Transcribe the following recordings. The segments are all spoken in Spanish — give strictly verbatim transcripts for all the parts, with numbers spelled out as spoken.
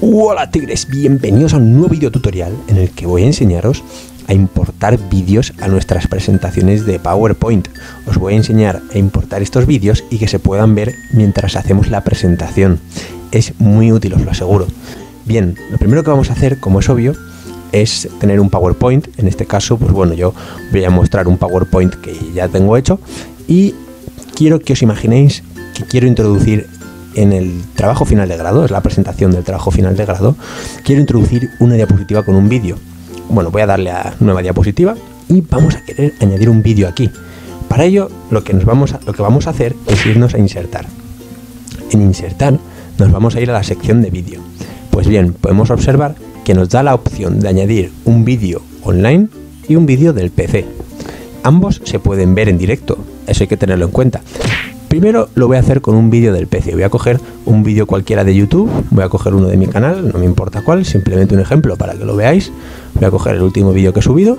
Hola tigres, bienvenidos a un nuevo video tutorial en el que voy a enseñaros a importar vídeos a nuestras presentaciones de PowerPoint. Os voy a enseñar a importar estos vídeos y que se puedan ver mientras hacemos la presentación. Es muy útil, os lo aseguro. Bien, lo primero que vamos a hacer, como es obvio, es tener un PowerPoint. En este caso, pues bueno, yo voy a mostrar un PowerPoint que ya tengo hecho y quiero que os imaginéis que quiero introducir en el trabajo final de grado, es la presentación del trabajo final de grado, quiero introducir una diapositiva con un vídeo. Bueno, voy a darle a nueva diapositiva y vamos a querer añadir un vídeo aquí. Para ello, lo que, nos vamos a, lo que vamos a hacer es irnos a insertar. En insertar nos vamos a ir a la sección de vídeo. Pues bien, podemos observar que nos da la opción de añadir un vídeo online y un vídeo del P C. Ambos se pueden ver en directo, eso hay que tenerlo en cuenta. Primero lo voy a hacer con un vídeo del P C, voy a coger un vídeo cualquiera de YouTube, voy a coger uno de mi canal, no me importa cuál, simplemente un ejemplo para que lo veáis. Voy a coger el último vídeo que he subido,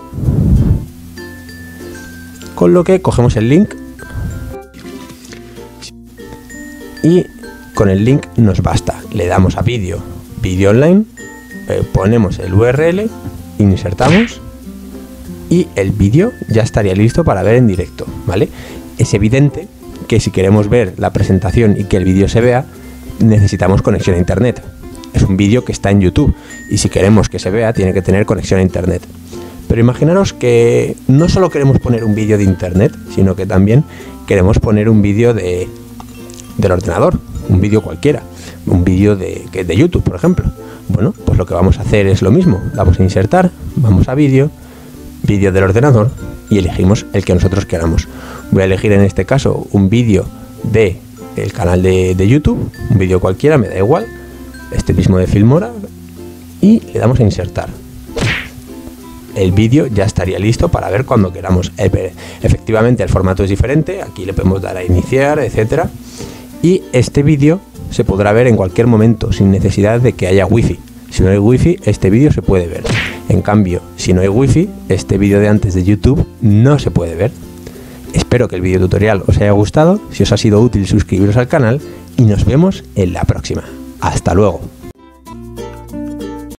con lo que cogemos el link y con el link nos basta. Le damos a vídeo, vídeo online, eh, ponemos el U R L, insertamos y el vídeo ya estaría listo para ver en directo, ¿vale? Es evidente que si queremos ver la presentación y que el vídeo se vea, necesitamos conexión a internet. Es un vídeo que está en YouTube y si queremos que se vea tiene que tener conexión a internet. Pero imaginaros que no solo queremos poner un vídeo de internet, sino que también queremos poner un vídeo de, del ordenador, un vídeo cualquiera, un vídeo de, de YouTube, por ejemplo. Bueno, pues lo que vamos a hacer es lo mismo, vamos a insertar, vamos a vídeo, vídeo del ordenador y elegimos el que nosotros queramos. Voy a elegir en este caso un vídeo de el canal de, de YouTube, un vídeo cualquiera, me da igual, este mismo de Filmora, y le damos a insertar. El vídeo ya estaría listo para ver cuando queramos. Efectivamente el formato es diferente, aquí le podemos dar a iniciar, etcétera, y este vídeo se podrá ver en cualquier momento sin necesidad de que haya wifi. Si no hay wifi, este vídeo se puede ver. En cambio, si no hay wifi, este vídeo de antes de YouTube no se puede ver. Espero que el video tutorial os haya gustado. Si os ha sido útil, suscribiros al canal y nos vemos en la próxima. Hasta luego.